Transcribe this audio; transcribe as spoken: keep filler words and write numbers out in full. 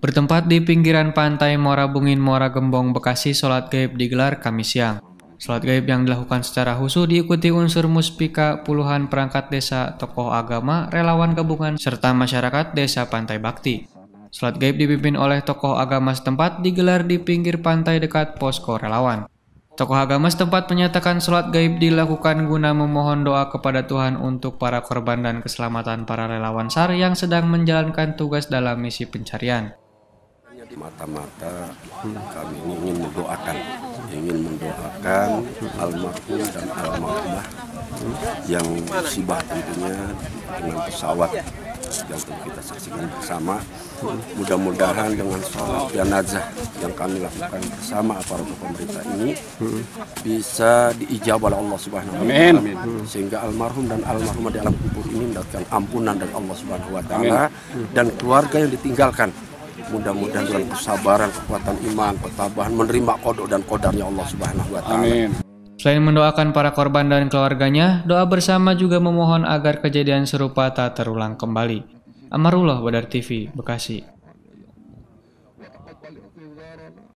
Bertempat di pinggiran pantai Morabungin-Mora Gembong, Bekasi, sholat gaib digelar Kamis siang. Sholat gaib yang dilakukan secara khusus diikuti unsur muspika, puluhan perangkat desa, tokoh agama, relawan gabungan, serta masyarakat desa Pantai Bakti. Sholat gaib dipimpin oleh tokoh agama setempat digelar di pinggir pantai dekat posko relawan. Tokoh agama setempat menyatakan sholat gaib dilakukan guna memohon doa kepada Tuhan untuk para korban dan keselamatan para relawan S A R yang sedang menjalankan tugas dalam misi pencarian. Mata-mata kami ingin mendoakan, ingin mendoakan almarhum dan almarhumah yang musibah tentunya dengan pesawat yang kita saksikan bersama. Mudah-mudahan dengan sholat jenazah yang kami lakukan bersama aparat pemerintah ini bisa diijabah oleh Allah Subhanahu wa Ta'ala, sehingga almarhum dan almarhumah di alam kubur ini mendapatkan ampunan dari Allah Subhanahu wa Ta'ala dan keluarga yang ditinggalkan. Mudah-mudahan dengan kesabaran, kekuatan iman, ketabahan menerima kodok dan kodarnya Allah Subhanahu wa Ta'ala. Selain mendoakan para korban dan keluarganya, doa bersama juga memohon agar kejadian serupa tak terulang kembali. Amarullah, Badar T V, Bekasi.